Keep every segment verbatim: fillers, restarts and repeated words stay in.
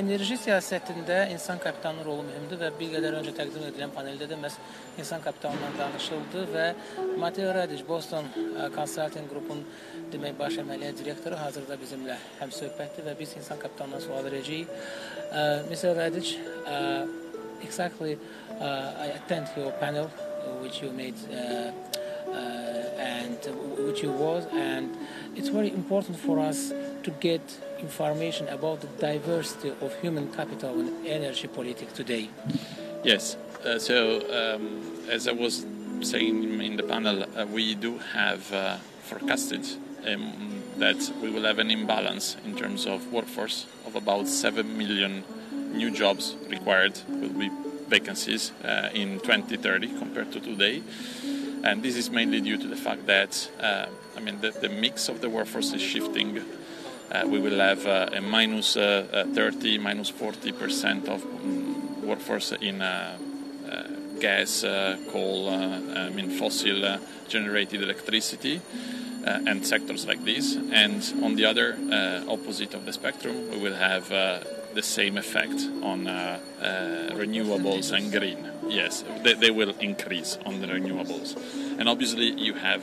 Enerji siyasətində insan kapitalının rolu mühümdür və bir qədər öncə təqdim edilən paneldə də məhz insan kapitalından danışıldı və Matteo Radici, Boston Consulting Group'un demək baş əməliyyə direktoru hazırda bizimlə həm söhbətdir və biz insan kapitalından sual edəcəyik. Mister Radici, exactly uh, I attend your panel which you made uh, uh, and which you was, and it's very important for us to get information about the diversity of human capital and energy politics today. Yes, uh, so um, as I was saying in the panel, uh, we do have uh, forecasted um, that we will have an imbalance in terms of workforce of about seven million new jobs required will be vacancies uh, in twenty thirty compared to today. And this is mainly due to the fact that, uh, I mean, the, the mix of the workforce is shifting. Uh, we will have uh, a minus uh, uh, thirty, minus forty percent of um, workforce in uh, uh, gas, uh, coal, uh, I mean fossil uh, generated electricity uh, and sectors like this. And on the other uh, opposite of the spectrum, we will have uh, the same effect on uh, uh, renewables and green. Yes, they, they will increase on the renewables. And obviously you have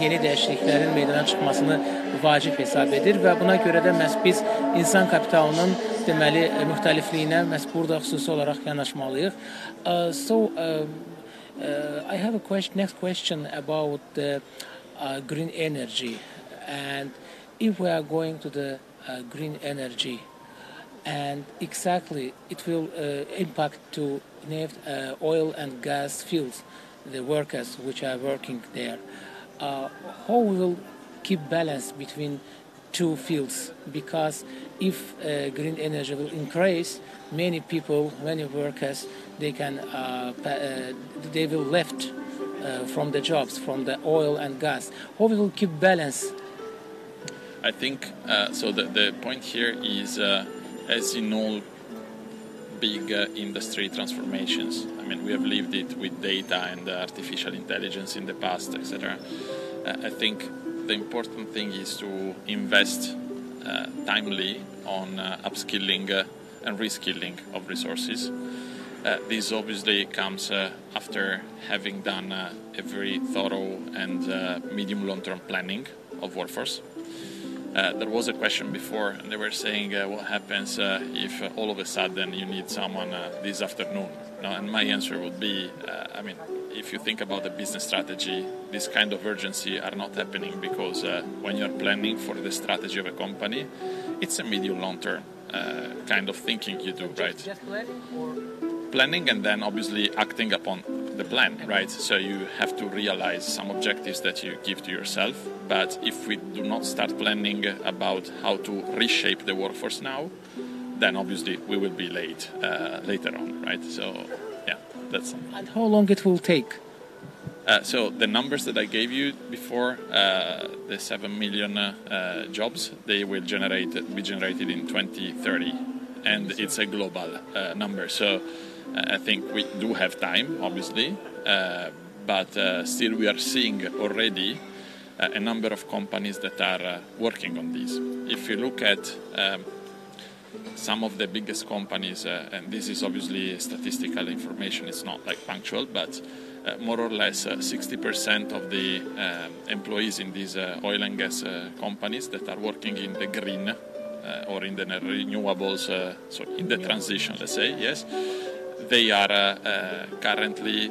yeni dəyişikliklərin meydana çıxmasını vacib hesab edir və buna görə də məhz biz insan kapitalının deməli müxtəlifliyinə məhz burada xüsusi olaraq yanaşmalıyıq. Uh, so uh, uh, I have a question, next question about the uh, green energy, and if we are going to the uh, green energy, and exactly it will uh, impact to neft, uh, oil and gas fields, the workers which are working there. Uh, how we will keep balance between two fields? Because if uh, green energy will increase, many people, many workers, they can uh, uh, they will left uh, from the jobs, from the oil and gas. How we will keep balance? I think uh, so. The, the point here is, uh, as in all big uh, industry transformations, I mean, we have lived it with data and uh, artificial intelligence in the past, et cetera. Uh, I think the important thing is to invest uh, timely on uh, upskilling uh, and reskilling of resources. Uh, this obviously comes uh, after having done uh, a very thorough and uh, medium-long-term planning of workforce. Uh, there was a question before, and they were saying uh, what happens uh, if uh, all of a sudden you need someone uh, this afternoon. Now, and my answer would be, uh, I mean, if you think about the business strategy, this kind of urgency are not happening because uh, when you're planning for the strategy of a company, it's a medium-long-term uh, kind of thinking you do, right? Just planning or? Planning and then obviously acting upon the plan, right? So you have to realize some objectives that you give to yourself. But if we do not start planning about how to reshape the workforce now, then obviously we will be late uh, later on, right? So, yeah, that's something. And how long it will take? Uh, so the numbers that I gave you before, uh, the seven million uh, jobs, they will generate be generated in twenty thirty, and it's a global uh, number. So. I think we do have time, obviously, uh, but uh, still we are seeing already uh, a number of companies that are uh, working on this. If you look at um, some of the biggest companies, uh, and this is obviously statistical information, it's not like punctual, but uh, more or less sixty percent uh, of the uh, employees in these uh, oil and gas uh, companies that are working in the green uh, or in the renewables, uh, so in the transition, let's say, yes. They are uh, uh, currently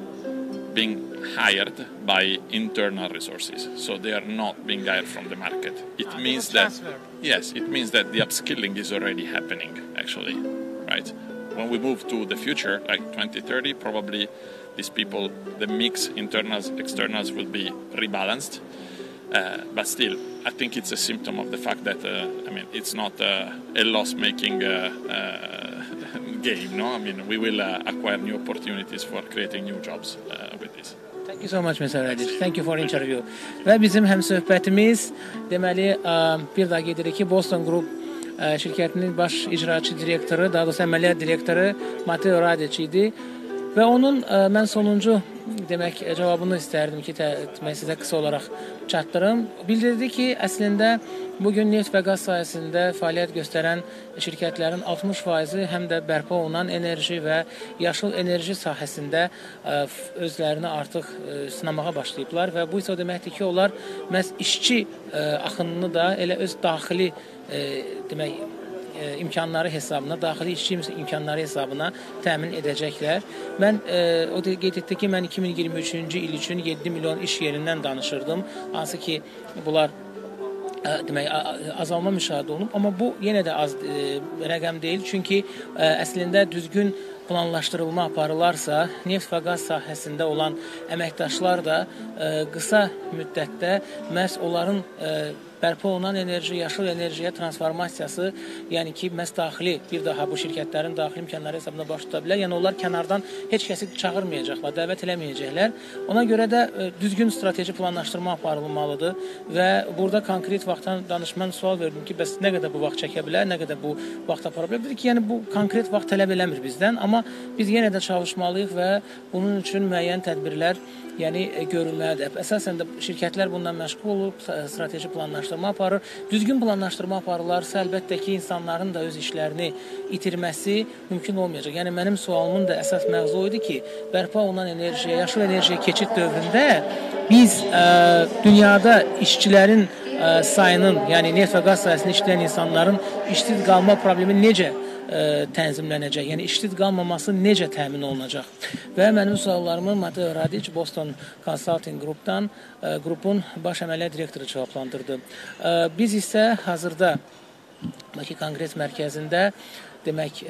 being hired by internal resources, so they are not being hired from the market. It ah, means that transfer. Yes, it means that the upskilling is already happening, actually, right? When we move to the future, like twenty thirty, probably these people, the mix internals, externals will be rebalanced. Uh, but still, I think it's a symptom of the fact that, uh, I mean, it's not uh, a loss-making uh, uh, game, no? I mean, we will uh, acquire new opportunities for creating new jobs uh, with this. Thank you so much, Mister Radici. Thank you for interview. Ve bizim hemsohbetimiz demeli bir daha gelir ki Boston Group şirketinin baş icraçı direktörü, daha doğrusu ameliyat direktörü Matteo Radici'ydi. Ve onun ben sonuncu demek cevabını isterdim ki ben size kısa olarak çatlarım. Bildirdi ki əslində bugün neft və qaz sayəsində fəaliyyət göstərən şirkətlərin altmış faizi həm də bərpa olunan enerji və yaşıl enerji sahəsində özlərini artıq sınamağa başlayıblar və bu isə o deməkdir ki, onlar məhz işçi axınını da elə öz daxili demək imkanları hesabına, daxili işçi imkanları hesabına təmin edəcəklər. Mən o da qeyd etdi ki, mən iki min iyirmi üçüncü il üçün yeddi milyon iş yerindən danışırdım. Hansı ki, bunlar demək, azalma müşahidə olunub. Amma bu yenə də az rəqəm deyil. Çünki əslində düzgün planlaşdırılma aparılarsa, neft və qaz sahəsində olan əməkdaşlar da qısa müddətdə məhz onların bərpa olunan enerji, yaşıl enerjiyə transformasiyası, yəni ki, məhz daxili, bir daha bu şirkətlərin daxili imkanları hesabına baş tuta bilər. Yəni, onlar kənardan heç kəsi çağırmayacaqlar, dəvət eləməyəcəklər. Ona görə də düzgün strateji planlaşdırma aparılmalıdır və burada konkret vaxtdan danışmanın sual verdim ki, bəs nə qədər bu vaxt çəkə bilər, nə qədər bu vaxt apara bilər. Dedik ki, yəni, bu konkret vaxt tələb eləmir bizdən, amma biz yenə də çalışmalıyıq və bunun üçün müəyyən tədbirlər Yəni, görülməlidir. Əsasən də şirkətlər bundan məşğul olub, strateji planlaşdırma aparır. Düzgün planlaşdırma aparırlarsa, əlbəttə ki, insanların da öz işlərini itirməsi mümkün olmayacaq. Yəni, mənim sualımın da əsas məqsədi idi ki, bərpa olunan enerjiyə, yaşıl enerjiyə keçid dövründə biz dünyada işçilərin sayının, yəni neft və qaz sayəsində işləyən insanların işsiz qalma problemi necə tənzimlənəcək, yəni işsiz qalmaması necə təmin olunacaq və mənim suallarımı Matteo Radici Boston Consulting Group'dan qrupun baş əməliyyat direktoru cavablandırdı. Biz isə hazırda Bakı Kongres Mərkəzində demək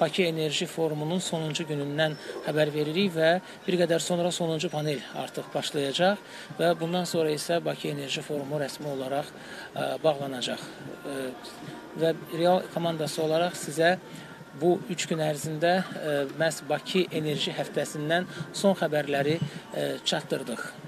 Bakı Enerji Forumunun sonuncu günündən xəbər veririk və bir qədər sonra sonuncu panel artıq başlayacaq və bundan sonra isə Bakı Enerji Forumu rəsmi olaraq bağlanacaq. Və real komandası olaraq sizə bu üç gün ərzində məhz Bakı Enerji Həftəsindən son xəbərləri çatdırdıq.